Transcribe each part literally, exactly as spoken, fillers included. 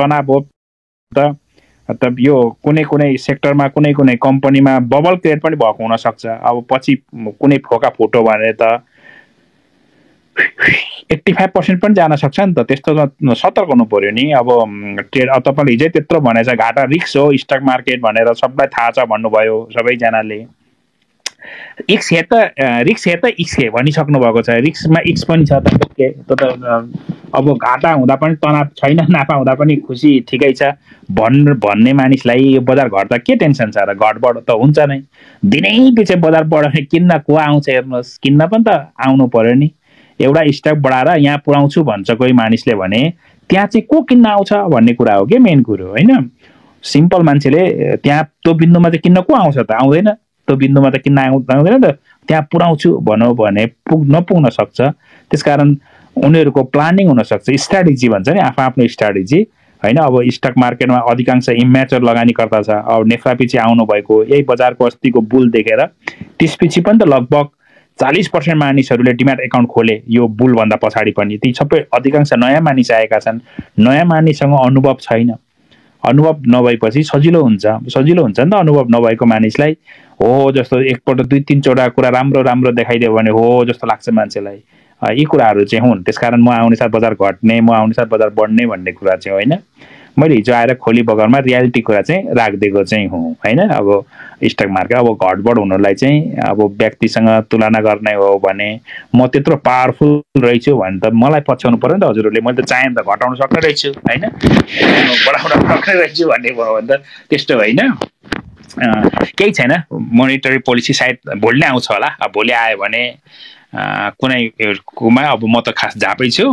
तनाव हो त तब यो कुनै कुनै सेक्टरमा कुनै कुनै कम्पनीमा बबल क्रिएट पनि भएको हुन सक्छ। अब पछि कुनै फोका फोटो भनेर त पचासी प्रतिशत पनि जान सक्छ नि त, त्यस्तो त सतर्क हुनु पर्यो नि। अब ट्रेड अब तपाईले हिजै त्यत्रो भनेछ, घाटा रिस्क हो स्टक मार्केट भनेर सबलाई थाहा छ भन्नुभयो सबैजनाले। एक्स हे त रिक्स हे त एक्स हे भनिसक्नु भएको छ, रिक्समा एक्स पनि छ त के त। अब घाटा हुँदा पनि तनाव छैन, नाफा हुँदा पनि खुसी ठिकै छ भन् भन्ने मानिसलाई यो बजार घट त के टेन्सन छ र? घटबड त हुन्छ नै, दिनै पछि बजार बढ्ने किन्न को आउँछ हेर्नुहोस्, किन्न पनि त आउनु पर्यो नि। एउटा स्टक बढाएर यहाँ पुऱ्याउँछु भन्छ कोही मानिसले भने त्यहाँ चाहिँ को किन्न आउँछ भन्ने कुरा हो कि मेन कुरो होइन। सिम्पल मान्छेले त्यहाँ त्यो बिन्दुमा चाहिँ किन्न को आउँछ त? आउँदैन, त्यो बिन्दुमा त किन्न आउँदैन त। त्यहाँ पुऱ्याउँछु भनौँ भने पुग नपुग्न सक्छ। त्यसकारण उनीहरूको प्लानिङ हुनसक्छ, स्ट्राटेजी भन्छ नि आफ्नो आफ्नो स्ट्राटेजी होइन। अब स्टक मार्केटमा अधिकांश इम्याचर लगानीकर्ता छ। अब नेफ्रा पछि आउनुभएको यही बजारको अस्तिको बुल देखेर त्यसपछि पनि त लगभग चालिस पर्सेन्ट मानिसहरूले डिम्याट एकाउन्ट खोले यो बुलभन्दा पछाडि पनि। ती सबै अधिकांश नयाँ मानिस आएका छन्, नयाँ मानिससँग अनुभव छैन, अनुभव नभएपछि सजिलो हुन्छ, सजिलो हुन्छ नि त। अनुभव नभएको मानिसलाई हो जस्तो एकपल्ट दुई तिनवटा कुरा राम्रो राम्रो देखाइदियो भने हो जस्तो लाग्छ मान्छेलाई। यी कुराहरू चाहिँ हुन्, त्यसकारण म आउने साथ बजार घट्ने, म आउने साथ बजार बढ्ने भन्ने कुरा चाहिँ होइन। मैले हिजो आएर खोली बगरमा रियालिटी कुरा चाहिँ राखिदिएको चाहिँ हुँ होइन। अब स्टक मार्केट अब घटबड हुनुलाई चाहिँ अब व्यक्तिसँग तुलना गर्ने हो भने म त्यत्रो पावरफुल रहेछु भने त मलाई पछ्याउनु पर्यो नि त। हजुरहरूले मैले त चाहे त घटाउन सक्ने रहेछु होइन, बढाउन सक्ने रहेछु भन्ने भयो भने त त्यस्तो होइन। केही छैन, मोनिटरी पोलिसी सायद भोलि नै आउँछ होला। अब भोलि आयो भने कुनैमा अब म त खास झापै छु,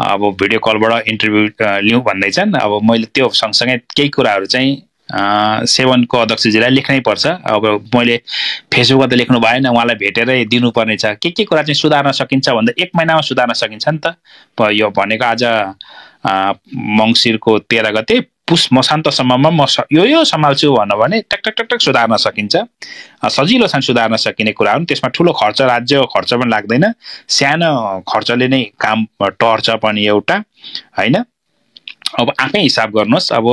अब भिडियो कलबाट इन्टरभ्यू लिउँ भन्दैछन्। अब मैले त्यो सँगसँगै केही कुराहरू चाहिँ सेवनको अध्यक्षजीलाई लेख्नै पर्छ। अब मैले फेसबुकमा त लेख्नु भएन, उहाँलाई भेटेरै दिनुपर्नेछ। के के कुरा चाहिँ सुधार्न सकिन्छ भन्दा एक महिनामा सुधार्न सकिन्छ नि त। यो भनेको आज मङ्सिरको तेह्र गते पुस मसान्तसम्ममा म यो यो सम्हाल्छु भनौँ भने टक टक टक टक सुधार्न सकिन्छ। सजिलो छन् सुधार्न सकिने कुराहरू, त्यसमा ठुलो खर्च राज्य खर्च पनि लाग्दैन, सानो खर्चले नै काम टर्छ पनि एउटा होइन। अब आफै हिसाब गर्नुहोस्। अब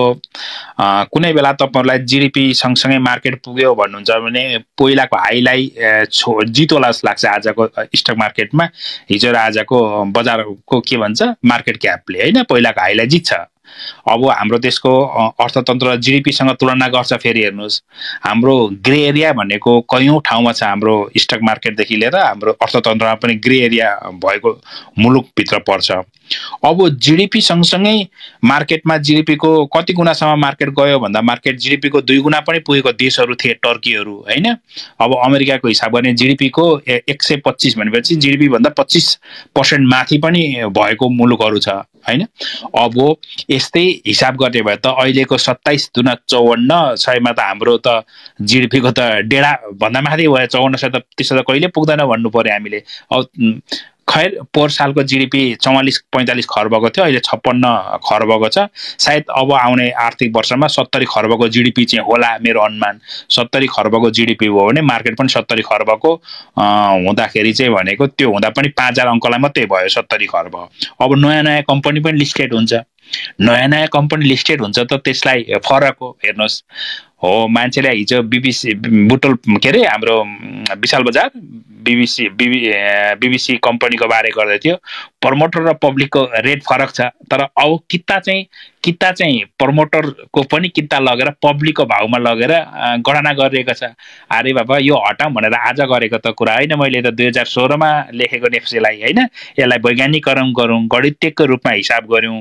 कुनै बेला तपाईँलाई जिडिपी सँगसँगै मार्केट पुग्यो भन्नुहुन्छ भने पहिलाको हाईलाई छो जितोला जस्तो लाग्छ आजको स्टक मार्केटमा। हिजो र आजको बजारको के भन्छ मार्केट क्यापले होइन पहिलाको हाईलाई जित्छ। अब हाम्रो देशको अर्थतन्त्र जिडिपीसँग तुलना गर्छ। फेरि हेर्नुहोस् हाम्रो ग्रे एरिया भनेको कयौँ ठाउँमा छ, हाम्रो स्टक मार्केटदेखि लिएर हाम्रो अर्थतन्त्रमा पनि ग्रे एरिया भएको मुलुकभित्र पर्छ। अब जिडिपी सँगसँगै मार्केटमा जिडिपीको कति गुणासम्म मार्केट गयो भन्दा मार्केट जिडिपीको दुई गुणा पनि पुगेको देशहरू थिए टर्कीहरू होइन। अब अमेरिकाको हिसाब गर्ने जिडिपीको एक सय पच्चिस भनेपछि जिडिपीभन्दा पच्चिस पर्सेन्ट माथि पनि भएको मुलुकहरू छ होइन। अब यस्तै हिसाब गर्ने भए त अहिलेको सत्ताइस दुना चौवन्न सयमा त हाम्रो त जिडिपीको त डेढा भन्दा माथि भयो, चौवन्न सय त त्यसो त कहिले पुग्दैन भन्नु पऱ्यो हामीले। अब खैर पोहोर सालको जिडिपी चौवालिस पैँतालिस खर्बको थियो, अहिले छप्पन्न खर्बको छ। सायद अब आउने आर्थिक वर्षमा सत्तरी खर्बको जिडिपी चाहिँ होला मेरो अनुमान। सत्तरी खर्बको जिडिपी हो भने मार्केट पनि सत्तरी खर्बको हुँदाखेरि चाहिँ भनेको त्यो हुँदा पनि पाँच हजार अङ्कलाई मात्रै भयो सत्तरी खर्ब। अब नयाँ नयाँ कम्पनी पनि लिस्टेड हुन्छ, नयाँ नयाँ कम्पनी लिस्टेड हुन्छ त त्यसलाई फरक हो। हेर्नुहोस् हो मान्छेले हिजो बिबिसी बुटोल के अरे हाम्रो विशाल बजार बिबिसी बिबी बिबिसी कम्पनीको बारे गर्दै थियो। प्रमोटर र पब्लिकको रेट फरक छ, तर अब किता चाहिँ किता चाहिँ प्रमोटरको पनि किता लगेर पब्लिकको भाउमा लगेर गणना गरिएको छ। अरे बाबा यो हटाउँ भनेर आज गरेको त कुरा होइन, मैले त दुई हजार सोह्रमा लेखेको नेप्सेलाई होइन। यसलाई वैज्ञानिकरण गरौँ, गणितको रूपमा हिसाब गऱ्यौँ।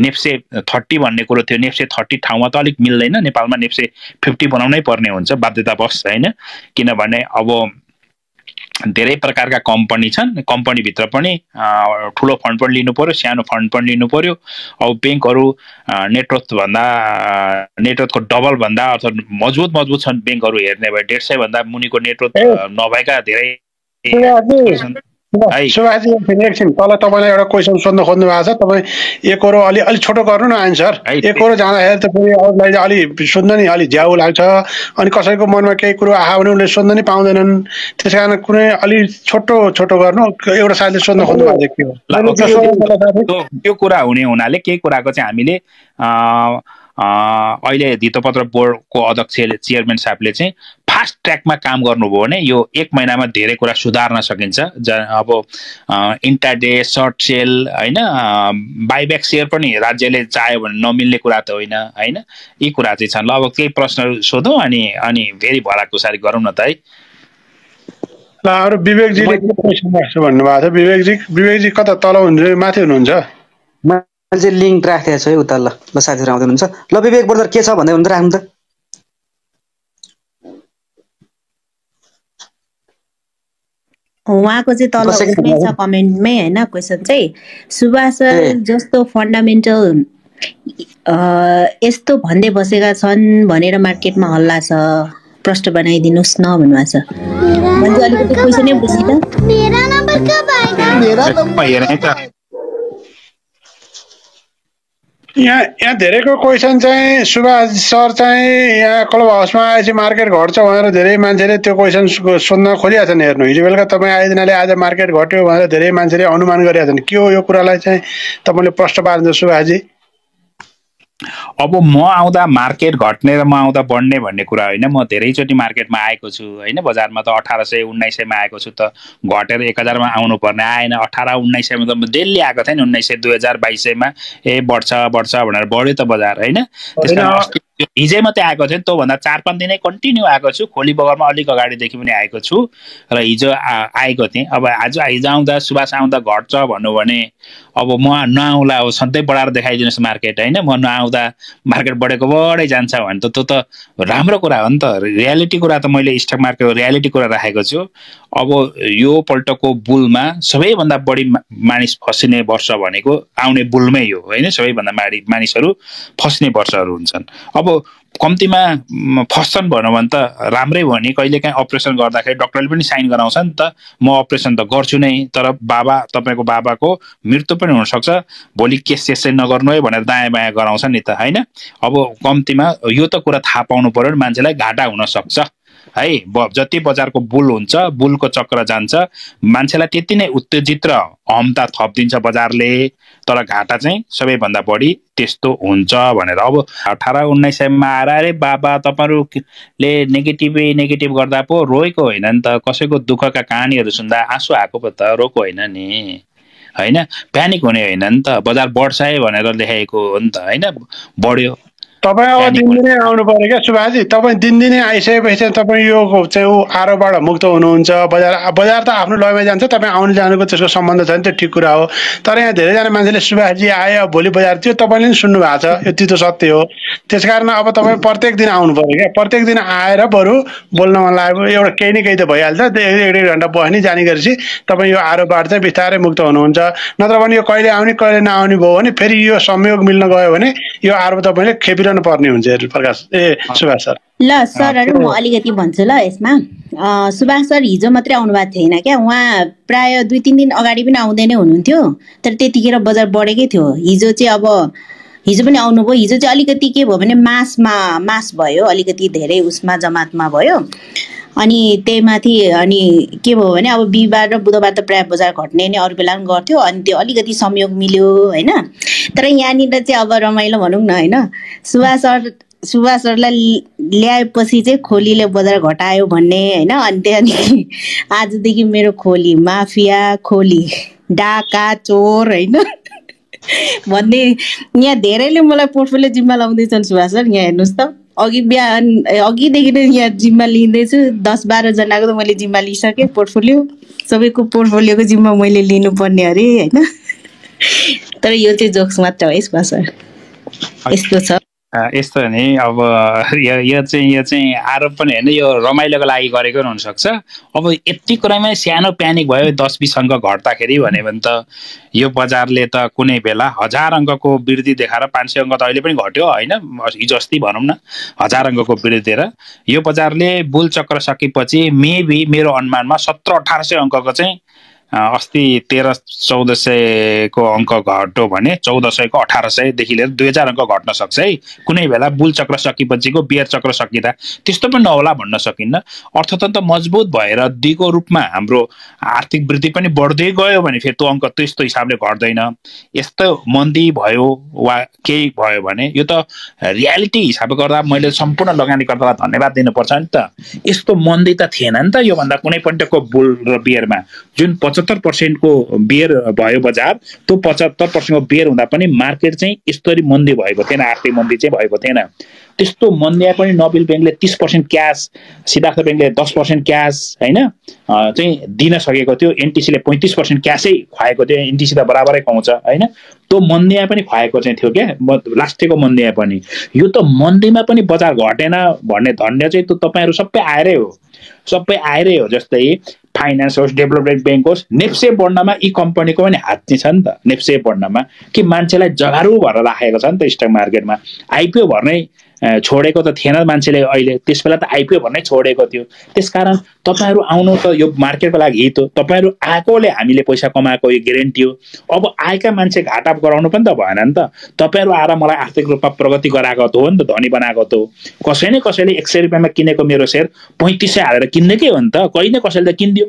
नेप्से थर्टी भन्ने कुरो थियो, नेप्से थर्टी ठाउँमा त अलिक मिल्दैन, नेपालमा नेप्से फिफ्टी बनाउनै पर्ने हुन्छ बाध्यतावश होइन। किनभने अब धेरै प्रकारका कम्पनी छन्, कम्पनीभित्र पनि ठुलो फन्ड पनि लिनु पर्यो, सानो फन्ड पनि लिनु पर्यो। अब ब्याङ्कहरू नेटवर्थभन्दा नेटवर्थको डबल भन्दा अथवा मजबुत मजबुत छन् ब्याङ्कहरू हेर्ने भए, डेढ सय भन्दा मुनिको नेटवर्थ नभएका धेरै सुभाष जी एकछिन तल तपाईलाई एउटा क्वेशन सोध्न खोज्नु भएको छ। तपाई एकरो अलि अलि छोटो गर्नु न आन्सर। एकरो जाँदाखेरि त फेरि अरूलाई अलि सोध्न नि अलि झ्याउ लाग्छ, अनि कसैको मनमा केही कुरो आहा भने उनीहरूले सोध्न नि पाउँदैनन्। त्यस कारण कुनै अलि छोटो छोटो गर्नु। एउटा साथीले सोध्न खोज्नु भएको थियो त्यो कुरा हुने हुनाले केही कुराको चाहिँ हामीले अहिले धितोपत्र बोर्डको अध्यक्ष चेयरम्यान साहबले चाहिँ फास्ट ट्र्याकमा काम गर्नुभयो भने यो एक महिनामा धेरै कुरा सुधार्न सकिन्छ। ज अब इन्टरडे सर्ट सेल हैन, बाइब्याक शेयर पनि राज्यले चाह्यो भने नमिल्ने कुरा त होइन हैन। यी कुरा चाहिँ छन्। ल अब केही प्रश्नहरु सोधौं अनि अनि फेरि भराकुसारी गरौँ न त है। ल अरु विवेक जीले के प्रश्न राख्छ भन्नु भएको छ। विवेक जी विवेक जी कता तल हुनुहुन्छ माथि हुनुहुन्छ? मैले लिंक राखेको छु है उता। ल ल साथीहरु आउँदै हुनुहुन्छ। ल विवेक ब्रदर के छ भन्दै हुनुहुन्छ राख्नु त। वहाँ को तल उसमें कमेंटमें है क्वेश्चन चाहिए। सुभाष जस्तो फंडामेंटल यो भे बस मार्केट में हल्ला प्रश्न बनाइदिनुस् न भन्नुहुन्छ। यहाँ यहाँ धेरैको क्वेसन चाहिँ सुभाष सर चाहिँ यहाँ क्लब हाउसमा आएपछि मार्केट घट्छ भनेर धेरै मान्छेले त्यो क्वेसन सोध्न खोजिरहेका छन्। हेर्नु हिजो बेलुका तपाईँ आइदिनाले आज मार्केट घट्यो भनेर धेरै मान्छेले अनुमान गरिरहेका छन्। के हो यो कुरालाई चाहिँ तपाईँले प्रश्न पार्नुहुन्छ सुभाषजी? अब म आउँदा मार्केट घट्ने र म आउँदा बढ्ने भन्ने कुरा होइन। म धेरैचोटि मार्केटमा आएको छु होइन। बजारमा त अठारह सौ उन्नाइस सौमा आएको छु त घटेर एक हजारमा आउनु पर्ने आएन। अठारह उन्नाइस सौमा त म डेली आएको थिएँ नि। उन्नाइस सौ दुई हजार बाइस सौमा ए बढ्छ बढ्छ भनेर बढ्यो त बजार होइन। त्यस कारण हिजै मात्रै आएको थिएँ, त्योभन्दा चार पाँच दिनै कन्टिन्यू आएको छु। खोली बगरमा अलिक अगाडिदेखि पनि आएको छु र हिजो आएको थिएँ। अब आज हिजो आउँदा सुभाष आउँदा घट्छ भन्नु भने अब म नआउँला। अब सधैँ बढाएर देखाइदिनुहोस् मार्केट होइन। म नआउँदा मार्केट बढेको बढै जान्छ भने त त्यो त राम्रो कुरा हो नि त। रियालिटी कुरा त मैले स्टक मार्केटको रियालिटी कुरा राखेको छु। अब यो पल्टको बुलमा सबैभन्दा बढी मानिस फसिने वर्ष भनेको आउने बुलमै हो होइन। सबैभन्दा बढी मानिसहरू फस्ने वर्षहरू हुन्छन्। अब कम्तीमा फस्छन् भनौँ भने त राम्रै भयो नि। कहिलेकाहीँ अपरेसन गर्दाखेरि डक्टरले पनि साइन गराउँछ नि त। म अपरेसन त गर्छु नै, तर बाबा तपाईँको बाबाको मृत्यु पनि हुनसक्छ, भोलि केस त्यसै नगर्नु है भनेर दायाँ बायाँ गराउँछ नि त होइन। अब कम्तीमा यो त कुरा थाहा पाउनु पर्यो। मान्छेलाई घाटा हुनसक्छ है। ब जति बजारको बुल हुन्छ बुलको चक्र जान्छ, मान्छेलाई त्यति नै उत्तेजित र अहमता थपिदिन्छ बजारले, तर घाटा चाहिँ सबैभन्दा बढी त्यस्तो हुन्छ भनेर। अब अठारह उन्नाइस सयमा आएर अरे बाबा तपाईँहरूले नेगेटिभै नेगेटिभ गर्दा पो रोएको होइन नि त। कसैको दुःखका कहानीहरू सुन्दा आँसु आएको पो त, रोएको होइन नि होइन। प्यानिक हुने होइन नि त। बजार बढ्छ है भनेर लेखेको हो नि त होइन। बढ्यो। तपाईँ अब दिनदिनै आउनु पऱ्यो क्या सुभाषजी। तपाईँ दिनदिनै आइसकेपछि तपाईँ यो चाहिँ ऊ आरोहबाट मुक्त हुनुहुन्छ। बजार बजार त आफ्नो लयमा जान्छ। तपाईँ आउनु जानुको त्यसको सम्बन्ध छ नि, त्यो ठिक कुरा हो। तर यहाँ धेरैजना मान्छेले सुभाषजी आयो भोलि बजार थियो तपाईँले पनि सुन्नु भएको छ, यो तितो सत्य हो। त्यस कारण अब तपाईँ प्रत्येक दिन आउनु पऱ्यो क्या। प्रत्येक दिन आएर बरु बोल्न मन लाग्यो एउटा केही न केही त भइहाल्छ। एक डेढ घन्टा बस्ने जाने गरेपछि तपाईँ यो आरोहबाट चाहिँ बिस्तारै मुक्त हुनुहुन्छ। नत्र भने यो कहिले आउने कहिले नआउने भयो भने फेरि यो संयोग मिल्न गयो भने यो आरोह तपाईँले खेपिरहनु पर्ने हुन्छ। प्रकाश ए सुभाष सर। ल सरहरु म अलिकति भन्छु ल यसमा। सुभाष सर हिजो मात्रै आउनु भएको थिएन क्या। उहाँ प्राय दुई तीन दिन अगाडि पनि आउँदै नै हुनुहुन्थ्यो, तर त्यतिखेर बजार बढेकै थियो। हिजो चाहिँ अब हिजो पनि आउनुभयो। हिजो चाहिँ अलिकति के भयो भने मासमा मास भयो, अलिकति धेरै उसमा जमातमा भयो। अनि त्यहीमाथि अनि के भयो भने अब बिहिबार र बुधबार त प्रायः बजार घट्ने नै अरू बेला पनि गर्थ्यो। अनि त्यो अलिकति संयोग मिल्यो होइन। तर यहाँनिर चाहिँ अब रमाइलो भनौँ न होइन। सुभाष सर सुभाष सरलाई ल्याएपछि चाहिँ खोलीले बजार घटायो भन्ने होइन। अनि त्यहाँदेखि आजदेखि मेरो खोली माफिया खोली डाका चोर होइन भन्ने यहाँ धेरैले मलाई पोर्टफोलियो जिम्मा लाउँदैछन्। सुभाष सर यहाँ हेर्नुहोस् त, अघि बिहान अघिदेखि नै यहाँ जिम्मा लिँदैछु। दस बाह्रजनाको त मैले जिम्मा लिइसकेँ पोर्टफोलियो। सबैको पोर्टफोलियोको जिम्मा मैले लिनुपर्ने अरे होइन। तर यो चाहिँ जोक्स मात्र हो यसमा सर। यस्तो छ यस्तो नि। अब यो यो चाहिँ यो चाहिँ आरोप पनि होइन, यो रमाइलोको लागि गरेको पनि हुनसक्छ। अब यति कुरामै सानो प्यानिक भयो दस बीस अङ्क घट्दाखेरि भन्यो भने त यो बजारले त कुनै बेला हजार अङ्कको वृद्धि देखाएर पाँच सय अङ्क त अहिले पनि घट्यो होइन। हिजो अस्ति भनौँ न हजार अङ्कको वृद्धि दिएर यो बजारले बुल चक्र सकेपछि मेबी मेरो अनुमानमा सत्र अठार सय अङ्कको चाहिँ अस्ति तेह्र चौध सय को अंक घट्यो भने चौध सय को अठारह सय देखि लिएर दुई हजार अंक घट्न सक्छ है। कुनै बेला बुल चक्र सकिएपछि को बेयर चक्र सकिदा त्यस्तो पनि नहोला भन्न सकिन्न। अर्थतन्त्र मजबुत भएर दिगो रूपमा हाम्रो आर्थिक वृद्धि पनि बढ्दै गयो भने फेरि त्यो अंक त्यस्तो हिसाबले घट्दैन। यस्तो मन्दी भयो वा केही भयो भने यो त रियालिटी हिसाबले गर्दा मैले सम्पूर्ण लगानीकर्तालाई धन्यवाद दिनुपर्छ नि त। यस्तो मन्दी त थिएन नि त यो भन्दा कुनै पटकको बुल र बेयरमा जुन पचहत्तर पर्सेंट को बेयर भयो बजार तो पचहत्तर पर्सेंट को बेयर हुँदा पनि मार्केट चाहिँ यसरी मन्दी भएको थिएन, आर्थिक मन्दी चाहिँ भएको थिएन। त्यस्तो मन्दिया पनि नबिल बैंकले तीस पर्सेंट क्यास, सिद्धार्थ बैंकले दस पर्सेंट क्यास हैन चाहिँ दिन सकेको थियो। एनटीसी ले पैंतीस पर्सेंट क्यासै खुवाएको थियो। एनटीसी त बराबरै खुवाउँछ हैन, त्यो मन्दिया पनि खुवाएको चाहिँ थियो के लास्टैको मन्दिया पनि। यो त मन्दीमा पनि बजार घटेन भन्ने धन्य चाहिँ त तपाईहरु सबै आएरै हो, सबै आएरै हो। जस्तै फाइनान्स होस्, डेभलपमेन्ट बैंक होस्, नेप्से बढ्नमा यी कम्पनीको पनि हात चाहिँ छ नि त। नेप्से बढ्नमा कि मान्छेलाई जगारू भएर राखेको छ नि त। स्टक मार्केटमा आइपिओ भर्नै छोडेको त थिएन मान्छेले, अहिले त्यसबेला त आइपिओ भन्नै छोडेको थियो। त्यसकारण तपाईहरु आउनु त यो मार्केटको लागि हित हो। तपाईहरु आएकोले हामीले पैसा कमाएको यो ग्यारेन्टी हो। अब आएका मान्छे घाटा गराउनु पनि त भएन नि त। तपाईहरु आएर मलाई आर्थिक रूपमा प्रगति गराएको त हो नि त, धनी बनाएको त हो। कसैले कसैले एक सय रुपैयाँमा किनेको मेरो सेयर पैंतीस सय हालेर किन्नेकै हो नि त। कहिले कसैले त किन्दियो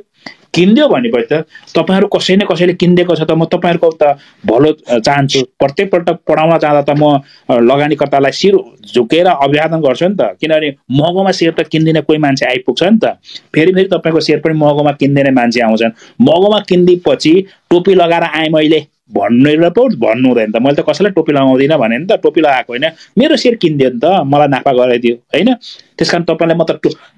किन्दियो भनेपछि त तपाईहरु कसै न कसैले किन्देको छ त। म तपाईहरुको त भलो चाहन्छु। प्रत्येक पटक पढाउन जाँदा त म लगानीकर्तालाई शिर झुकेर अभिवादन गर्छु नि त, किनभने महँगोमा शेयर त किन्दिने कोही मान्छे आइपुग्छ नि त। फेरि फेरि तपाईको शेयर पनि महँगोमा किन्दिने मान्छे आउँछन्। महँगोमा किन्दिपछि टोपी लगाएर आए मैले भन्नेर पो भन्नु हुँदैन त। मैले त कसैलाई टोपी लगाउँदिन भने नि त, टोपी लगाएको होइन, मेरो सेयर किनिदियो नि त, मलाई नाफा गराइदियो होइन। त्यसकारण तपाईलाई म त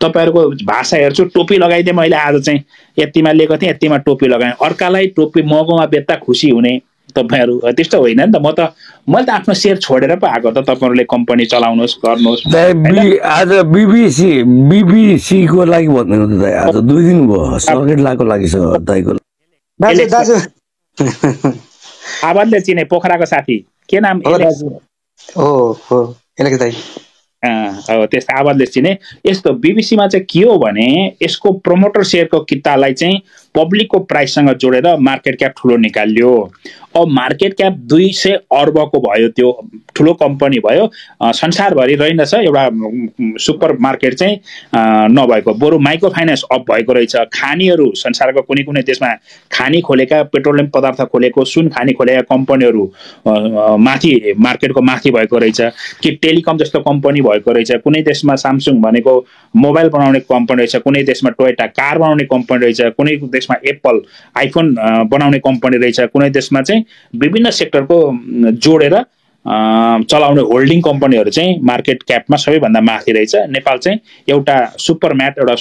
तपाईहरुको भाषा हेर्छु। टोपी लगाइदिए मैले आज चाहिँ यतिमा लिएको थिएँ, यतिमा टोपी लगाएँ, अर्कालाई टोपी महँगोमा बेच्दा खुसी हुने तपाईहरु त्यस्तो होइन नि त। म त मैले त आफ्नो सेयर छोडेर पो आएको त। तपाईहरुले कम्पनी चलाउनुस् गर्नुस्। आज बीबीसी बीबीसी को लागि भन्नुहुन्छ त, आज दुई दिन भयो सर्किट लागको लागि छ दाइको। दाजु दाजु आवाजले चिने पोखराको साथी के नाम हो हो एलेक्स दाइ। अब त्यस्तो आवाजले चिने। यस्तो बीबीसीमा चाहिँ के हो भने यसको प्रमोटर सेयरको कितालाई चाहिँ पब्लिकको प्राइससँग जोडेर मार्केट क्याप ठुलो निकाल्यो। अब मार्केट क्याप दुई सय अर्बको भयो, त्यो ठुलो कम्पनी भयो। संसारभरि रहेनछ एउटा सुपर मार्केट चाहिँ नभएको, बरु माइक्रो फाइनेन्स अप भएको रहेछ। खानीहरू संसारको कुनै कुनै देशमा खानी खोलेका, पेट्रोलियम पदार्थ खोलेको, सुन खानी खोलेका कम्पनीहरू माथि मार्केटको माथि भएको रहेछ। कि टेलिकम जस्तो कम्पनी भएको रहेछ। कुनै देशमा सामसुङ भनेको मोबाइल बनाउने कम्पनी रहेछ, कुनै देशमा टोयोटा कार बनाउने कम्पनी रहेछ, कुनै देशमा एप्पल आइफोन बनाउने कम्पनी रहेछ, कुनै देशमा चाहिँ विभिन्न सेक्टरको जोडेर चलाउने होल्डिङ कम्पनीहरु चाहिँ मार्केट क्यापमा सबैभन्दा माथि रहेछ। नेपाल चाहिँ एउटा सुपर म्याट, एउटा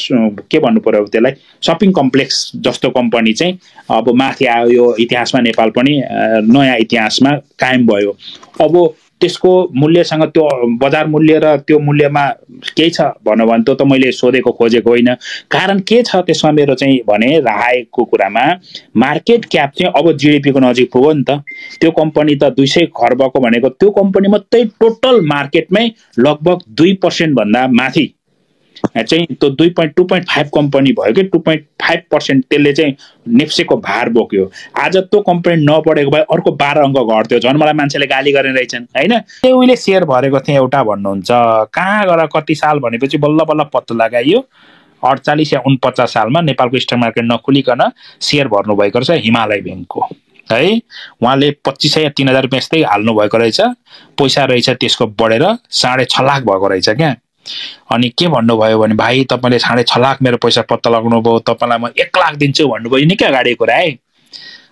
के भन्नु पर्यो त्यसलाई, शपिङ कम्प्लेक्स जस्तो कम्पनी चाहिँ अब माथि आयो। यो इतिहासमा नेपाल पनि नयाँ इतिहासमा कायम भयो। अब त्यसको मूल्यसँग त्यो बजार मूल्य र त्यो मूल्यमा के छ भन्नु भने त्यो त मैले सोधेको खोजेको होइन। कारण के छ त्यसमा मेरो चाहिँ भने राखेको कुरामा मार्केट क्याप चाहिँ अब जीडीपी को नजिक पुग्यो नि त। त्यो कम्पनी त दुई सय खर्बको भनेको त्यो कम्पनी मात्रै टोटल मार्केटमै लगभग दुई पर्सेंट भन्दा माथि चाहिँ त्यो दुई point two point five company भयो कि टू पोइन्ट फाइभ पर्सेंट त्यसले चाहिँ नेप्सेको भार बोक्यो। आज त्यो कम्पनी नबढेको भए अर्को बाह्र अंक घट्थ्यो। झन् मलाई मान्छेले गाली गर्ने रहेछन् हैन। त्यो उहिले शेयर भरेको थिएँ एउटा भन्नुहुन्छ, कहाँ गएर कति साल भनेपछि बल्ल बल्ल पत्तो लगाइयो अडचालीस या उनपचास सालमा नेपालको स्टक मार्केट नखुलिकन शेयर भर्नु भएको रहेछ हिमालय बैंकको है। उहाँले पच्चीस सय या तीन हजार रुपैयाँ यस्तै हाल्नु भएको रहेछ। पैसा रहेछ त्यसको बढेर साढे छ लाख भएको रहेछ क्या। अनि के भन्नुभयो भने भाइ तपाईले साढे छ लाख मेरो पैसा पत्ता लगाउनु भयो, तपाईलाई म एक लाख दिन्छु भन्नुभयो। निकै अगाडि कुरा है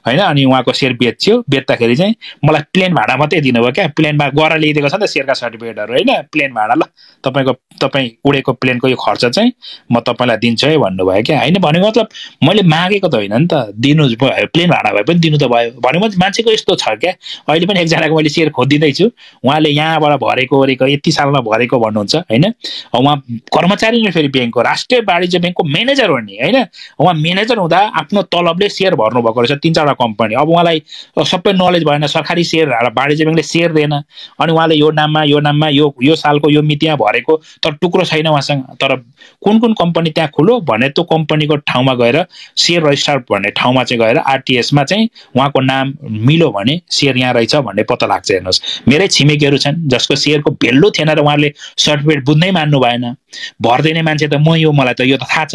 हैन। अनि उहाँको शेयर बेच्यो। बेच्दाखेरि चाहिँ मलाई प्लेन भाडा मात्रै दिनुभयो क्या। प्लेनमा गएर ल्याइदिएको छ नि त शेयरका सर्टिफिकेटहरु हैन। प्लेन भाडा ल तपाईको तपाई उडेको प्लेनको यो खर्च चाहिँ म तपाईलाई दिन्छु है भन्नुभयो क्या। हैन भनेको मतलब मैले मागेको त हैन नि त, दिनु भयो। प्लेन भाडा भए पनि दिनु त भयो। भनेपछि मान्छेको यस्तो छ क्या। अहिले पनि एकजनाको मैले शेयर खोजिदै छु, उहाँले यहाँबाट भरेको ओरेको यति सालमा भरेको भन्नुहुन्छ हैन। उहाँ कर्मचारी नै फेरि बैंकको राष्ट्रिय वाणिज्य बैंकको म्यानेजर हो नि हैन। उहाँ म्यानेजर हुँदा आफ्नो तलबले शेयर भर्नु भएको रहेछ तीन चार एउटा कम्पनी अब उहाँलाई सबै नलेज भएन सरकारी शेयर वाणिज्य बैंकले शेयर दिएन अनि उहाँले यो नाममा यो नाममा यो यो सालको यो मितिमा भरेको तर टुक्रो छैन उहाँसँग तर कुन कुन कम्पनी त्यहाँ खुल्यो भने त्यो कम्पनीको ठाउँमा गएर शेयर रजिस्टर भन्ने ठाउँमा चाहिँ गएर आरटीएस मा चाहिँ उहाँको नाम मिल्यो भने शेयर यहाँ रहेछ भन्ने पत्ता लाग्छ। हेर्नुस् मेरै छिमेकीहरू छन् जसको शेयरको भेल्यु थिएन र उहाँले सर्टिफिकेट बुझ्नै मान्नु भएन भर्दिने मान्छे त म यो मलाई त यो त थाहा छ।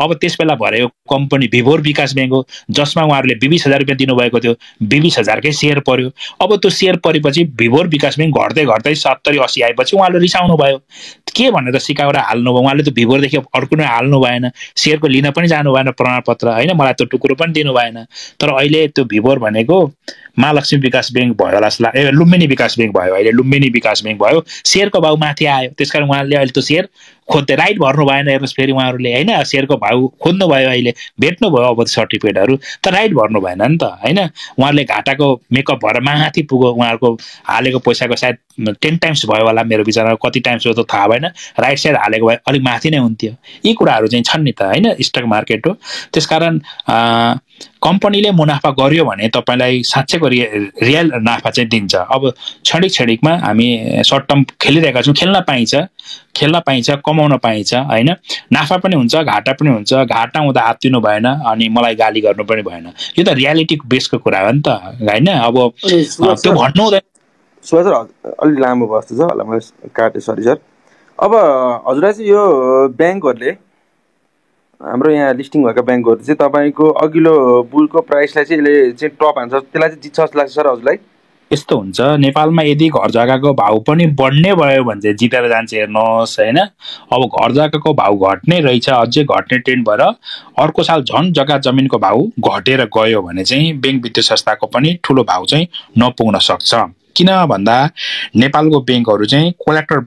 अब त्यस बेला भरे कम्पनी भिभोर विकास बैंक हो जसमा उहाँहरूले बीस हजार रुपियाँ दिनुभएको थियो बीस हजारकै सेयर पर्यो। अब त्यो सेयर परेपछि भिभोर विकास बैंक घट्दै घट्दै सत्तरी असी आएपछि उहाँले रिसाउनु भयो के भनेर सिकाएर हाल्नुभयो उहाँले त भिभोरदेखि अर्को नै हाल्नु भएन सेयरको लिन पनि जानु भएन प्रमाणपत्र होइन मलाई त्यो टुक्रो पनि दिनु भएन। तर अहिले त्यो भिभोर भनेको महालक्ष्मी विकास बैंक भयो होला जस्तो लाग्यो लुम्बिनी विकास बैंक भयो अहिले लुम्बिनी विकास बैंक भयो सेयरको भाउ माथि आयो त्यसकारण उहाँले अहिले त्यो सेयर खोज्दै राइट भर्नु भएन। हेर्नुहोस् फेरि उहाँहरूले होइन सेयरको भाउ खोज्नु भयो अहिले भेट्नुभयो अब सर्टिफिकेटहरू तर राइट भर्नु भएन नि त होइन उहाँहरूले घाटाको मेकअप भएर माथि पुग्यो उहाँहरूको हालेको पैसाको सायद टेन टाइम्स भयो होला मेरो विचारमा कति टाइम्स हो त थाहा भएन राइट साइड हालेको भए अलिक माथि नै हुन्थ्यो। यी कुराहरू चाहिँ छन् नि त होइन स्टक मार्केट हो। त्यसकारण कम्पनीले मुनाफा गर्यो भने तपाईँलाई साँच्चैको रिय रियल नाफा चाहिँ दिन्छ। अब क्षणिक क्षणिकमा हामी सर्ट टर्म खेलिरहेका छौँ खेल्न पाइन्छ खेल्न पाइन्छ कमाउन पाइन्छ होइन नाफा पनि हुन्छ घाटा पनि हुन्छ घाटा हुँदा आत्तिनु भएन अनि मलाई गाली गर्नु पनि भएन यो त रियालिटी बेसको कुरा हो नि त होइन। अब त्यो भन्नु हुँदैन सर अलिक लामो बस्छ होला मैले काटे सरी सर। अब हजुरलाई चाहिँ यो ब्याङ्कहरूले हाम्रो यहाँ लिस्टिङ भएका ब्याङ्कहरू चाहिँ तपाईँको अघिल्लो बुलको प्राइसलाई चाहिँ यसले चाहिँ टप हान्छ त्यसलाई चाहिँ जित्छ जस्तो लाग्छ सर हजुरलाई? यस्तो हुन्छ नेपालमा यदि घर जग्गाको भाउ पनि बढ्ने भयो भने चाहिँ जितेर जान्छ हेर्नुहोस् होइन। अब घर जग्गाको भाउ घट्ने रहेछ अझै घट्ने ट्रेन्ड भएर अर्को साल झन् जग्गा जमिनको भाउ घटेर गयो भने चाहिँ ब्याङ्क वित्तीय संस्थाको पनि ठुलो भाउ चाहिँ नपुग्न सक्छ। किन भन्दा नेपालको ब्याङ्कहरू चाहिँ कोल्याक्टर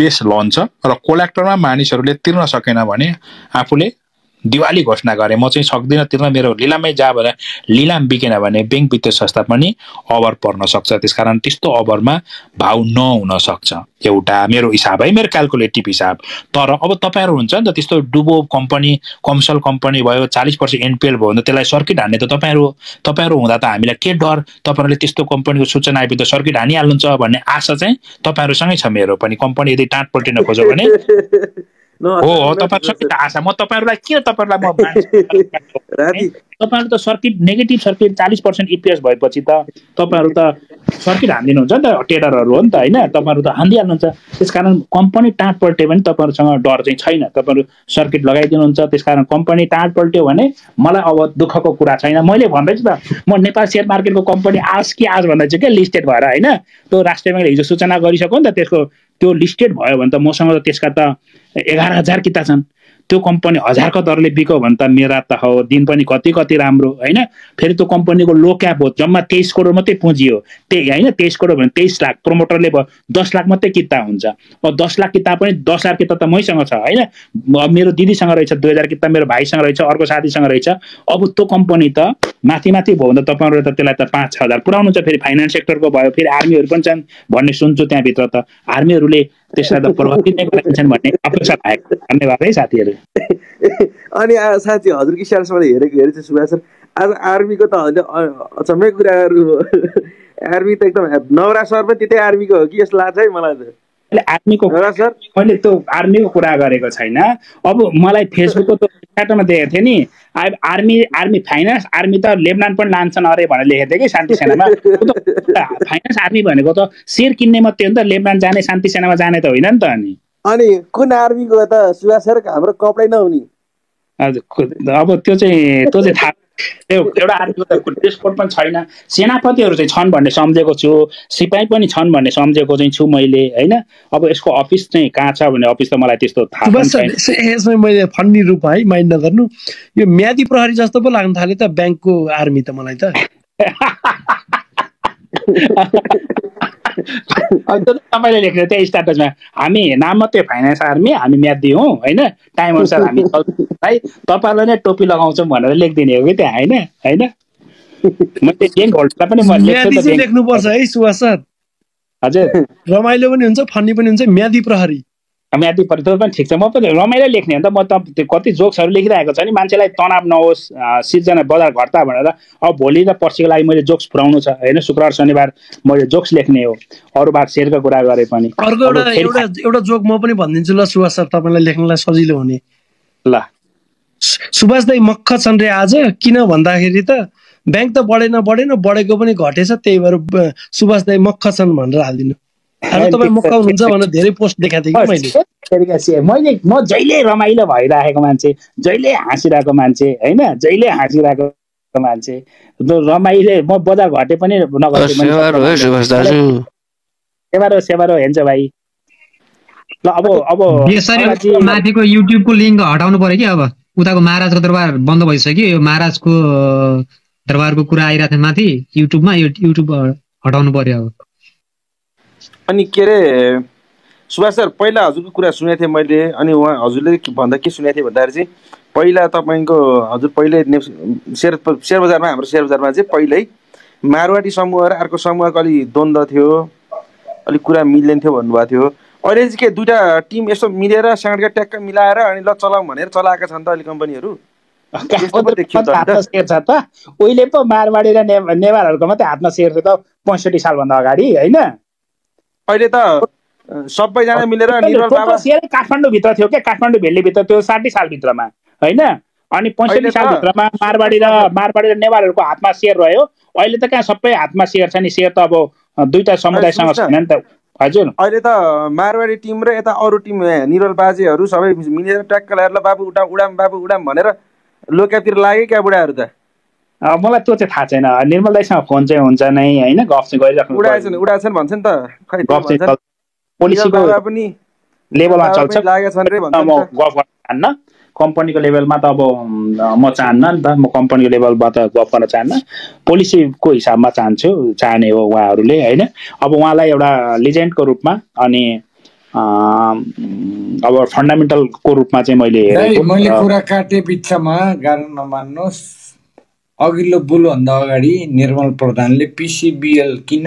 बेस लोन छ र कोल्याक्टरमा मानिसहरूले तिर्न सकेन भने आफूले दिवाली घोषणा गरे म चाहिँ सक्दिनँ तिर्न मेरो लिलामै जा भने लिलाम बिकेन भने ब्याङ्क वित्तीय संस्था पनि अभर पर्न सक्छ। त्यसकारण त्यस्तो अभरमा भाउ नहुन सक्छ एउटा मेरो हिसाब है मेरो क्यालकुलेटिभ हिसाब। तर अब तपाईँहरू हुन्छ नि त त्यस्तो डुबो कम्पनी कमर्सल कम्पनी भयो चालिस पर्सेन्ट एनपिएल भयो भने त्यसलाई सर्किट हान्ने त तपाईँहरू तपाईँहरू हुँदा त हामीलाई के डर तपाईँहरूले त्यस्तो कम्पनीको सूचना आइपुग्दा सर्किट हानिहाल्नुहुन्छ भन्ने आशा चाहिँ तपाईँहरूसँगै छ मेरो पनि। कम्पनी यदि टाँट पल्टिन खोज्यो भने हो तपाईँ आशा म तपाईँहरूलाई किन तपाईँहरूलाई तपाईँहरू त सर्किट नेगेटिभ सर्किट चालिस पर्सेन्ट इपिएस भएपछि त तपाईँहरू त सर्किट हानिदिनुहुन्छ नि त ट्रेडरहरू हो नि त होइन तपाईँहरू त हानिदिइहाल्नुहुन्छ। त्यसकारण कम्पनी टाँट पल्ट्यो भने तपाईँहरूसँग डर चाहिँ छैन तपाईँहरू सर्किट लगाइदिनुहुन्छ। त्यसकारण कम्पनी टाँट पल्ट्यो भने मलाई अब दुःखको कुरा छैन। मैले भन्दैछु त म नेपाल सेयर मार्केटको कम्पनी आज कि आज भन्दैछु क्या लिस्टेड भएर होइन त्यो राष्ट्रिय ब्याङ्कले हिजो सूचना गरिसक्यो नि त त्यसको त्यो लिस्टेड भयो भने त मसँग त त्यसका त एघार हजार किता छन् त्यो कम्पनी हजारको दरले बिक्यो भने त मेरा त हो दिन पनि कति कति राम्रो होइन। फेरि त्यो कम्पनीको लो क्याप हो जम्मा तेइस करोड मात्रै पुँजी हो त्यही होइन तेइस करोड भने तेइस लाख प्रमोटरले भयो दस लाख मात्रै किता हुन्छ अब दस लाख किता पनि दस हजार किता त मैसँग छ होइन मेरो दिदीसँग रहेछ दुई हजार किता मेरो भाइसँग रहेछ अर्को साथीसँग रहेछ। अब त्यो कम्पनी त माथि माथि भयो भने त तपाईँहरू त त्यसलाई त पाँच छ हजार पुऱ्याउनु छ फेरि फाइनेन्स सेक्टरको भयो फेरि आर्मीहरू पनि छन् भन्ने सुन्छु त्यहाँभित्र त आर्मीहरूले त्यसलाई त प्रभावित नै गराइन्छन् भन्ने अपेक्षा भएको छ। धन्यवाद है साथीहरू। अनि साथी हजुर किसालसँग हेरेको हेरेको सुभाष सर आज आर्मीको त अचम्मै कुराहरू आर्मी त एकदम नवरा सर पनि त्यतै आर्मीको हो कि यस्तो लाग्छ है मलाई त आर्मीको सर मैले त्यो आर्मीको कुरा गरेको छैन। अब मलाई फेसबुकको त्यो काटमा देखेको थिएँ नि आर्मी आर्मी फाइनेन्स आर्मी त लेबनान पनि लान्छन् अरे भनेर लेखेको थिएँ कि शान्ति सेनामा फाइनेन्स आर्मी भनेको त सेयर किन्ने मात्रै हो नि त लेबनान जाने शान्ति सेनामा जाने त होइन नि त अनि अनि कुन आर्मीको त सुभाष सर हाम्रो कपडै नहुने हजुर। अब त्यो चाहिँ त्यो चाहिँ थाहा एउटा आर्मीको त ड्रेस कोड पनि छैन सेनापतिहरू चाहिँ छन् भन्ने सम्झेको छु सिपाही पनि छन् भन्ने सम्झेको चाहिँ छु मैले होइन। अब यसको अफिस चाहिँ कहाँ छ भन्ने अफिस त मलाई त्यस्तो थाहा छैन। यसमा मैले फन्नी रूपमा है माइन्ड नगर्नु यो म्यादी प्रहरी जस्तो पो लाग्न थाल्यो त ब्याङ्कको आर्मी त मलाई त तपाईँले लेख्नु त्यो स्टाटसमा हामी नाम मात्रै फाइनेन्स आर्मी हामी म्यादी हौँ होइन टाइम अनुसार हामी है तपाईँलाई नै टोपी लगाउँछौँ भनेर लेखिदिने हो कि त्यहाँ होइन होइन मैले ब्याङ्क होल्डरलाई पनि लेख्नुपर्छ है सुभाष सर हजुर रमाइलो पनि हुन्छ फन्नी पनि हुन्छ म्यादी प्रहरी म्यादी प्रतिरोधमा ठीक छ। म पनि रमाइलो लेख्ने हो नि त, म त कति जोक्सहरु लेखिरहेको छु नि मान्छेलाई तनाव नहोस्, सिर्जना बजार घट्ता भनेर। अब भोलि र पर्सिको लागि मैले जोक्स पुराउनु छ हैन, शुक्रबार शनिबार मैले जोक्स लेख्ने हो, अरु बार शेयरको कुरा गरे पनि। अर्को एउटा एउटा एउटा जोक म पनि भन्दिन्छु ल सुभाष सर, तपाईलाई लेख्नलाई सजिलो हुने। ल सुभाष दाइ मक्ख छन् रे आज, किन भन्दाखेरि त बैंक त बढेन बढेन बढेको पनि घटेछ, त्यही भएर सुभाष दाइ मक्ख छन् भनेर हाल्दिनु। मैले म जहिले रमाइलो भइराखेको मान्छे, जहिले हाँसिरहेको मान्छे होइन, जहिले हाँसिरहेको मान्छे रमाइलो। म बजार घटे पनि नघटे पनि सेवारो हेर्छ भाइ। ल अब अब माथिको युट्युबको लिङ्क हटाउनु पर्यो कि, अब उताको महाराजको दरबार बन्द भइसक्यो, यो महाराजको दरबारको कुरा आइरहेको थियो माथि युट्युबमा, यो युट्युब हटाउनु पर्यो। अब अनि के रे सुभाष सर, पहिला हजुरको कुरा सुनेको थिएँ मैले, अनि उहाँ हजुरले भन्दा के सुनेको थिएँ भन्दाखेरि चाहिँ पहिला तपाईँको हजुर पहिल्यै सेयर सेयर बजारमा, हाम्रो सेयर बजारमा चाहिँ पहिल्यै मारवाडी समूह र अर्को समूहको अलि द्वन्द्व थियो, अलिक कुरा मिल्दैन थियो भन्नुभएको थियो। अहिले चाहिँ के दुईवटा टिम यसो मिलेर साँडका ट्याक्क मिलाएर अनि ल चलाउँ भनेर चलाएका छन् त अहिले कम्पनीहरू। उहिले पो मारवाडी र नेवारहरूको मात्रै हातमा सेयर थियो त पैँसठी सालभन्दा अगाडि होइन। अहिले त सबैजना मिलेर निर्मल बाबा सेयर काठमाडौँ भित्र थियो के, काठमाडौँ भेल्ली भित्र थियो साठी साल भित्रमा होइन। अनि पैँसठी साल भित्रमा मारवाडी र मारवाडी र नेवारहरूको हातमा सेयर रह्यो। अहिले त कहाँ सबै हातमा सेयर छ नि, सेयर त अब दुईटा समुदायसँग छैन नि त हजुर। अहिले त मारवाडी टिम र यता अरू टिम निर्मल बाजेहरू सबै मिलेर ट्याक्क लगाएर बाबु उडाम उडाम बाबु उडाम भनेर लोकतिर लाग्यो क्या बुढाहरू त। मलाई त्यो चाहिँ थाहा छैन, निर्मल दाइसँग फोन चाहिँ हुन्छ नै होइन, गफ चाहिँ गरिराख्नु। उडाएछन् उडाएछन् भन्छ नि त, खै गफ चाहिँ पोलिसीको पनि लेभलमा चल्छ लागेछन् रे भन्छ। म गफ गर्न चाहन्न कम्पनीको लेभलमा, त अब म चाहन्न नि त, म कम्पनीको लेभलमा त गफ गर्न चाहन्न, पोलिसीको हिसाबमा चाहन्छु, चाहने हो उहाँहरूले होइन। अब उहाँलाई एउटा लिजेन्डको रूपमा अनि अब फन्डामेन्टलको रूपमा चाहिँ मैले हेरेको। मैले कुरा काटे बित्थामा गाह्रो नमान्नुहोस्, अघिल्लो बुलभन्दा अगाडि निर्मल प्रधानले पिसिबिएल किन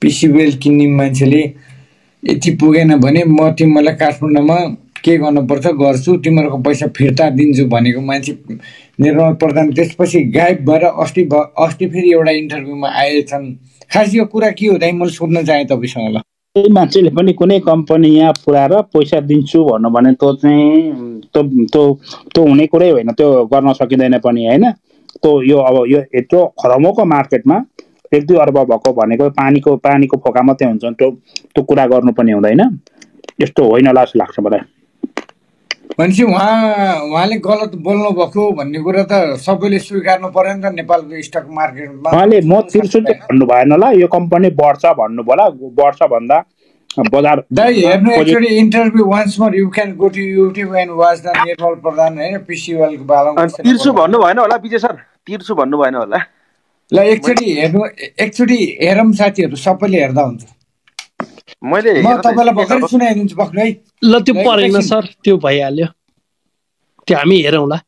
पिसिबिएल किन्ने मान्छेले यति पुगेन भने म तिमीलाई काठमाडौँमा के गर्नुपर्छ गर्छु, तिमीहरूको पैसा फिर्ता दिन्छु भनेको मान्छे निर्मल प्रधान त्यसपछि गायब भएर अस्ति भ अस्ति फेरि एउटा इन्टरभ्यूमा आएछन्। खास यो कुरा के हो दाइ, मैले सोध्न चाहेँ तपाईँसँग। ल त्यही मान्छेले पनि कुनै कम्पनी यहाँ पुऱ्याएर पैसा दिन्छु भन्नु भने त्यो चाहिँ त्यो त्यो हुने कुरै होइन, त्यो गर्न सकिँदैन पनि होइन। तो यो अब यो यत्रो खरमोको मार्केटमा एक दुई अर्ब भएको भनेको पानीको पानीको फोका मात्रै हुन्छ, त्यो त्यो कुरा गर्नु पनि हुँदैन, यस्तो होइन होला जस्तो लाग्छ मलाई। भनेपछि उहाँ उहाँले गलत बोल्नु भएको भन्ने कुरा त सबैले स्वीकार्नु पर्यो नि त नेपालको स्टक मार्केटमा। उहाँले म तिर्छु त भन्नु भएन होला, यो कम्पनी बढ्छ भन्नु होला, बढ्छ भन्दा बजार दाइ हेर्नु। Actually interview once more you can go to YouTube and watch the Nepal प्रधान हैन पिसिएल को बारेमा। तिर्छु भन्नु भएन होला विजय सर, तिर्छु भन्नु भएन होला। ल एक्चुअली हेर्नु, एक्चुअली हेरम साथीहरु सबैले हेर्दा हुन्छ, मैले म तपाईलाई भर्खरै सुनाइदिन्छु भक्नु है। ल त्यो परेन सर, त्यो भइहाल्यो, त्यो हामी हेरौँला।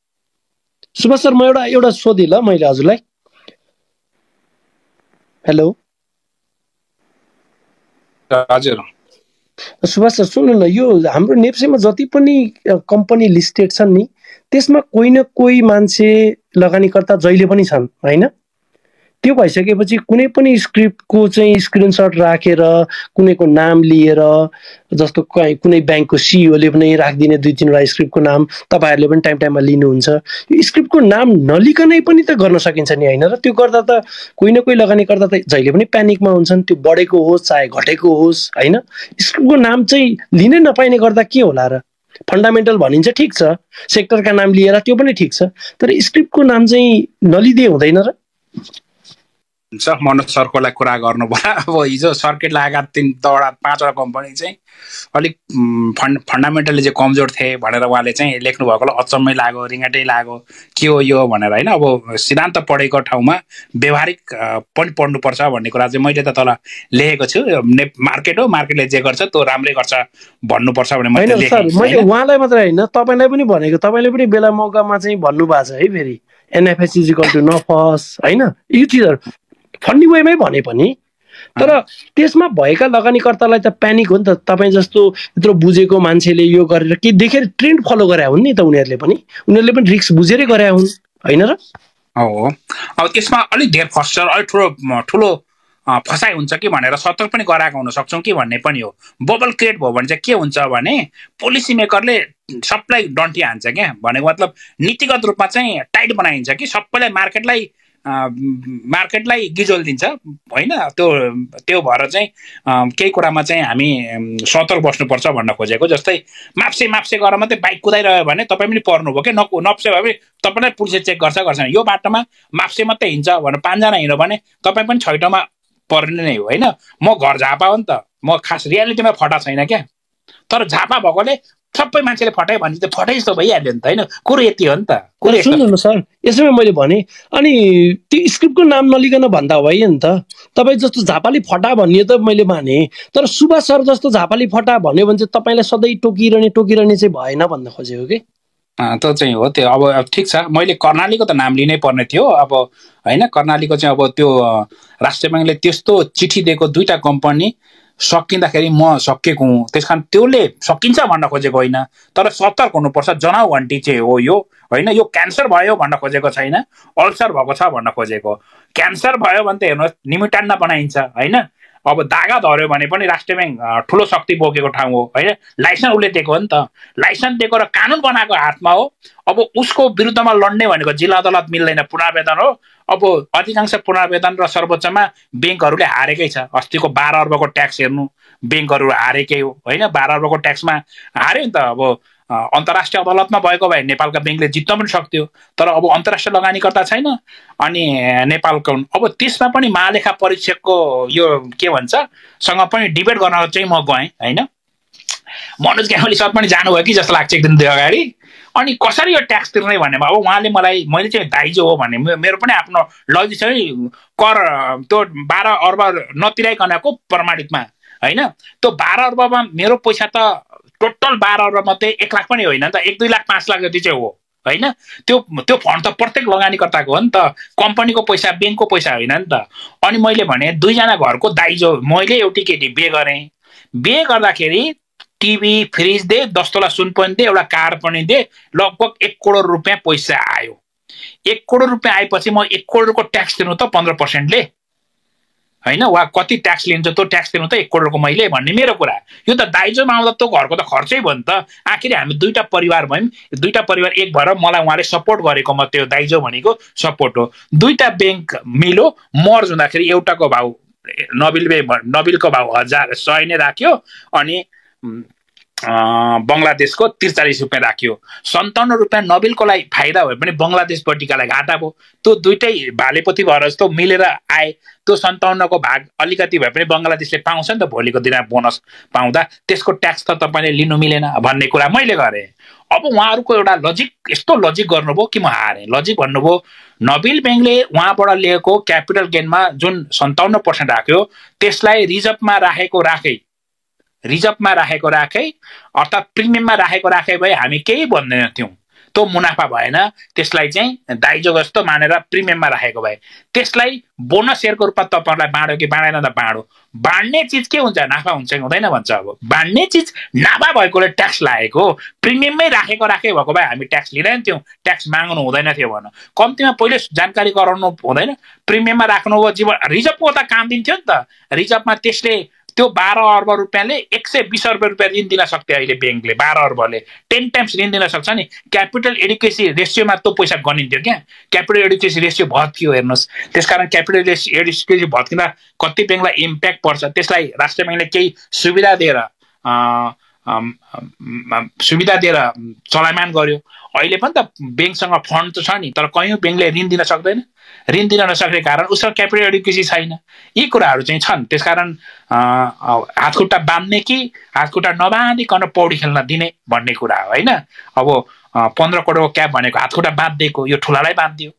सुभाष सर म एउटा एउटा सोधि ल मैले हजुरलाई। हेलो हजुर सुभाष सर सुन्नु न, यो हाम्रो नेप्सेमा जति पनि कम्पनी लिस्टेड छन् नि त्यसमा कोही न कोही मान्छे लगानीकर्ता जहिले पनि छन् होइन। त्यो भइसकेपछि कुनै पनि स्क्रिप्टको चाहिँ स्क्रिनसट राखेर कुनैको नाम लिएर, जस्तो कुनै ब्याङ्कको सिइओले पनि राखिदिने दुई तिनवटा स्क्रिप्टको नाम, तपाईँहरूले पनि टाइम टाइममा लिनुहुन्छ, स्क्रिप्टको नाम नलिकनै पनि त गर्न सकिन्छ नि होइन। र त्यो गर्दा त कोही न कोही लगानीकर्ता त जहिले पनि प्यानिकमा हुन्छन्, त्यो बढेको होस् चाहे घटेको होस् होइन। स्क्रिप्टको नाम चाहिँ लिनै नपाइने गर्दा के होला र? फन्डामेन्टल भनिन्छ ठिक छ, सेक्टरका नाम लिएर त्यो पनि ठिक छ, तर स्क्रिप्टको नाम चाहिँ नलिदिए हुँदैन र? मनोज सरकोलाई कुरा गर्नु भयो। अब हिजो सर्किट लागेका तिनवटा पाँचवटा कम्पनी चाहिँ अलिक फन्ड फन्डामेन्टली चाहिँ कमजोर थिए भनेर उहाँले चाहिँ लेख्नु भएकोलाई अचम्मै लाग्यो, रिङ्गाटै लाग्यो, के हो यो भनेर होइन। अब सिद्धान्त पढेको ठाउँमा व्यवहारिक पनि पढ्नुपर्छ भन्ने कुरा चाहिँ मैले त तल लेखेको छु। ने मार्केट हो, मार्केटले जे गर्छ त्यो राम्रै गर्छ भन्नुपर्छ भने मैले सर, मैले उहाँलाई मात्रै होइन तपाईँलाई पनि भनेको, तपाईँले पनि बेला मौकामा चाहिँ भन्नुभएको छ है फेरि एनएफएस इज इक्वल टु नफस होइन। यो चिजहरू फन्नी वेमै भने पनि तर त्यसमा भएका लगानीकर्तालाई त प्यानिक हो नि त। तपाई जस्तो यत्रो बुझेको मान्छेले यो गरेर के देखेर ट्रेन्ड फलो गरे हुन् नि त, उनीहरूले पनि उनीहरूले पनि रिस्क बुझेरै गरे हुन् हैन र। हो अब त्यसमा अलि धेर फस्चर अलि ठुलो ठुलो फसाइ हुन्छ कि भनेर सतर्क पनि गराएको हुन सक्छौं कि भन्ने पनि हो। बबल क्रिएट भयो भने चाहिँ के हुन्छ भने पोलिसी मेकरले सबलाई डन्टी हान्छ के भनेको मतलब नीतिगत रूपमा चाहिँ टाइट बनाइन्छ कि सबैलाई मार्केटलाई मार्केटलाई गिजोल दिन्छ हैन। त्यो त्यो भएर चाहिँ केही कुरामा चाहिँ हामी सतर्क बस्नुपर्छ भन्न खोजेको। जस्तै माप्से माप्से गरेर मात्रै बाइक कुदाइरह्यो भने तपाईं पनि पर्नुभयो के नक नप्से भए तपाईंलाई पुलिसले चेक गर्छ गर्छ। यो बाटोमा माप्से मात्रै हिँड्छ भनेर पाँचजना हिँड्यो भने तपाईं पनि छैटौमा पर्ने नै हो हैन। म घर झापा हो नि त, म खास रियालिटीमा फटा छैन क्या, तर झापा भएकोले सबै मान्छेले फटायो भने त फटाइ जस्तो भइहाल्यो नि त हैन। कुरो यति हो नि त। कुरो सुन्नु सर, यसैमा मैले भने अनि त्यो स्क्रिप्टको नाम नलिकन भन्दा भयो नि त। तपाई जस्तो झापाले फटा भन्ने त मैले माने, तर सुभाष सर जस्तो झापाले फटा भन्यो भने चाहिँ तपाईलाई सधैँ टोकिरहने टोकिरहने चाहिँ भएन भन्न खोजेको के। त्यो चाहिँ हो त्यो। अब ठिक छ, मैले कर्णालीको त नाम लिनै पर्ने थियो अब हैन। कर्णालीको चाहिँ अब त्यो राष्ट्र ब्याङ्कले त्यस्तो चिठी दिएको दुईटा कम्पनी सकिँदाखेरि म सकेको हुँ, त्यस कारण त्यसले सकिन्छ भन्न खोजेको होइन। तर सतर्क हुनुपर्छ, जनाउघन्टी चाहिँ हो यो होइन। यो क्यान्सर भयो भन्न खोजेको छैन, अल्सर भएको छ भन्न खोजेको। क्यान्सर भयो भने त हेर्नुहोस् निमिटान्न बनाइन्छ होइन। अब दागा धर्यो भने पनि राष्ट्र ब्याङ्क ठुलो शक्ति बोकेको ठाउँ हो होइन। लाइसेन्स उसले दिएको हो नि त, लाइसेन्स दिएको र कानुन बनाएको हातमा हो। अब उसको विरुद्धमा लड्ने भनेको जिल्ला अदालत मिल्दैन, पुनरावेदन हो। अब अधिकांश पुनरावेदन र सर्वोच्चमा ब्याङ्कहरूले हारेकै छ। अस्तिको बाह्र अर्बको ट्याक्स हेर्नु, ब्याङ्कहरू हारेकै हो होइन। बाह्र अर्बको ट्याक्समा हार्यो नि त। अब अन्तर्राष्ट्रिय अदालतमा भएको भए नेपालका ब्याङ्कले जित्न पनि सक्थ्यो, तर अब अन्तर्राष्ट्रिय लगानीकर्ता छैन। अनि नेपालको अब त्यसमा पनि महालेखा परीक्षकको यो के भन्छ सँग पनि डिबेट गर्न चाहिँ म गएँ होइन। मनोज ग्यावली सर पनि जानुभयो कि जस्तो लाग्छ एक दिन अगाडि। अनि कसरी यो ट्याक्स तिर्ने भन्नेमा अब उहाँले मलाई मैले चाहिँ दाइजो हो भने मेरो पनि आफ्नो लजिस्टरी कर त्यो बाह्र अर्ब नतिराइकनको प्रमाणितमा होइन। त्यो बाह्र अर्बमा मेरो पैसा त टोटल बाह्र अर्ब मात्रै एक लाख पनि होइन नि त, एक दुई लाख पाँच लाख जति चाहिँ हो होइन। त्यो त्यो फन्ड त प्रत्येक लगानीकर्ताको हो नि त, कम्पनीको पैसा ब्याङ्कको पैसा होइन नि त। अनि मैले भने दुईजना घरको दाइजो मैले एउटी केटी बिहे गरेँ, बिहे गर्दाखेरि टिभी फ्रिज दे, दस तोला सुन पनि दे, एउटा कार पनि दे, लगभग एक करोड रुपियाँ पैसा आयो। एक करोड रुपियाँ आएपछि म एक करोडको ट्याक्स तिर्नु त पन्ध्र पर्सेन्टले हैन वा कति ट्याक्स लिन्छ त्यो ट्याक्स तिर्नु त एक करोडको मैले भन्ने मेरो कुरा। यो त दाइजोमा आउँदा त्यो घरको त खर्चै भयो नि त। आखिर हामी दुईटा परिवार भयौँ, दुईटा परिवार एक भएर मलाई उहाँले सपोर्ट गरेको म त्यो दाइजो भनेको सपोर्ट हो। दुईटा ब्याङ्क मिलो मर्ज हुँदाखेरि एउटाको भाउ नबिलबे नबिलको भाउ हजार सय नै राख्यो, अनि बङ्गलादेशको त्रिचालिस रुपियाँ राख्यो। सन्ताउन्न रुपियाँ नबिलकोलाई फाइदा भयो भने बङ्गलादेशपट्टिकालाई घाटा भयो। त्यो दुइटै भालेपोथी भएर जस्तो मिलेर आए। त्यो सन्ताउन्नको भाग अलिकति भए पनि बङ्गलादेशले पाउँछ नि त, भोलिको दिन बोनस पाउँदा त्यसको ट्याक्स त तपाईँले लिनु मिलेन भन्ने कुरा मैले गरेँ। अब उहाँहरूको एउटा लजिक यस्तो लजिक गर्नुभयो कि म हारेँ। लजिक भन्नुभयो नबिल ब्याङ्कले उहाँबाट लिएको क्यापिटल गेनमा जुन सन्ताउन्न पर्सेन्ट राख्यो त्यसलाई रिजर्भमा राखेको राखै रिजर्भमा राखेको राखै अर्थात् प्रिमियममा राखेको राखै भए हामी केही भन्दैनथ्यौँ। त्यो मुनाफा भएन, त्यसलाई चाहिँ दाइजो जस्तो मानेर प्रिमियममा राखेको भए त्यसलाई बोनस सेयरको रूपमा तपाईँहरूलाई बाँड्यो कि बाँडेन त बाँडो। बाँड्ने चिज के हुन्छ, नाफा हुन्छ कि हुँदैन भन्छ। अब बाँड्ने चिज नाफा भएकोले ट्याक्स लागेको, प्रिमियममै राखेको राखेको भएको भए हामी ट्याक्स लिँदैनथ्यौँ, ट्याक्स माग्नु हुँदैन थियो भन। कम्तीमा पहिले जानकारी गराउनु हुँदैन, प्रिमियममा राख्नु हो जीवन। रिजर्भको त काम दिन्थ्यो नि त, रिजर्भमा त्यसले त्यो बाह्र अर्ब रुपियाँले एक सय बिस अर्ब रुपियाँ ऋण दिन सक्थ्यो। अहिले ब्याङ्कले बाह्र अर्बले टेन टाइम्स ऋण दिन सक्छ नि। क्यापिटल एडुकेसी रेसियोमा त्यो पैसा गनिन्थ्यो क्या, क्यापिटल एडुकेसी रेसियो भत्कियो हेर्नुहोस्। त्यसकारण क्यापिटल एडुकेसी भत्किँदा कति ब्याङ्कलाई इम्प्याक्ट पर्छ। त्यसलाई राष्ट्र ब्याङ्कले केही सुविधा दिएर सुविधा दिएर चलायमान गर्यो। अहिले पनि त ब्याङ्कसँग फन्ड त छ नि, तर कयौँ ब्याङ्कले ऋण दिन सक्दैन। ऋण दिन नसक्ने कारण उसको क्यापिटल एडुकेसी छैन। यी कुराहरू चाहिँ छन्। त्यसकारण हातखुट्टा बाँध्ने कि हातखुट्टा नबाँधिकन पौडी खेल्न दिने भन्ने कुरा हो होइन। अब पन्ध्र करोडको क्याप भनेको हातखुट्टा बाँधिदिएको, यो ठुलालाई बाँधिदियो,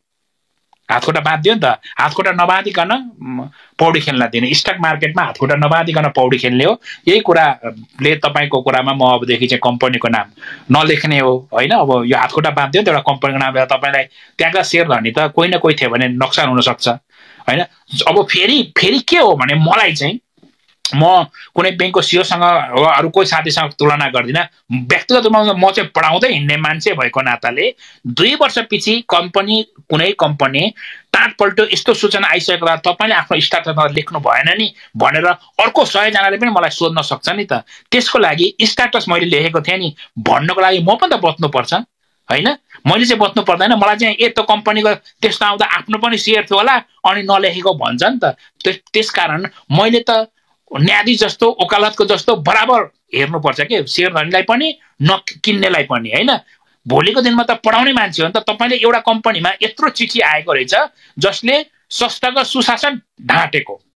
हातखुट्टा बाँधिदियो नि त। हातखुट्टा नबाँधिकन पौडी खेल्न दिने, स्टक मार्केटमा हातखुट्टा नबाँधिकन पौडी खेल्ने हो। यही कुराले तपाईँको कुरामा म अबदेखि चाहिँ कम्पनीको नाम नलेख्ने हो होइन। अब यो हातखुट्टा बाँधिदियो नि त एउटा कम्पनीको नाम, तपाईँलाई त्यहाँका सेयर धनी त कोही न कोही थियो भने नोक्सान हुनसक्छ। हैन अब फेरि फेरि के हो भने मलाई चाहिँ म कुनै बैंकको सीईओ सँग अरु कोही साथीसँग तुलना गर्दिन। व्यक्तिगत रूपमा म चाहिँ पढाउँदै हिँड्ने मान्छे भएको नाताले दुई वर्षपछि कम्पनी कुनै कम्पनी टाटपल्ट यस्तो सूचना आइसकेको बेला तपाईले आफ्नो स्टार्टअपमा लेख्नु भएन नि भनेर अर्को सय जनाले पनि मलाई सोध्न सक्छ नि त। त्यसको लागि स्टाटस मैले लेखेको थिए नि भन्नको लागि म पनि त बच्नु पर्छ हैन। मैले चाहिँ बच्नु पर्दैन, मलाई चाहिँ ए त कम्पनीको त्यस्तो आउँदा आफ्नो पनि शेयर थियो होला अनि नलेखेको भन्छ नि त। त्यसकारण मैले त न्यायाधीश जस्तो ओकालतको जस्तो बराबर हेर्नु पर्छ के शेयरधारीलाई पनि नकिन्नेलाई पनि हैन। भोलिको दिनमा त पढाउने मान्छे हो नि त। तपाईले एउटा कम्पनीमा यत्रो चिठी आएको रहेछ जसले संस्थागत सुशासन ढाटेको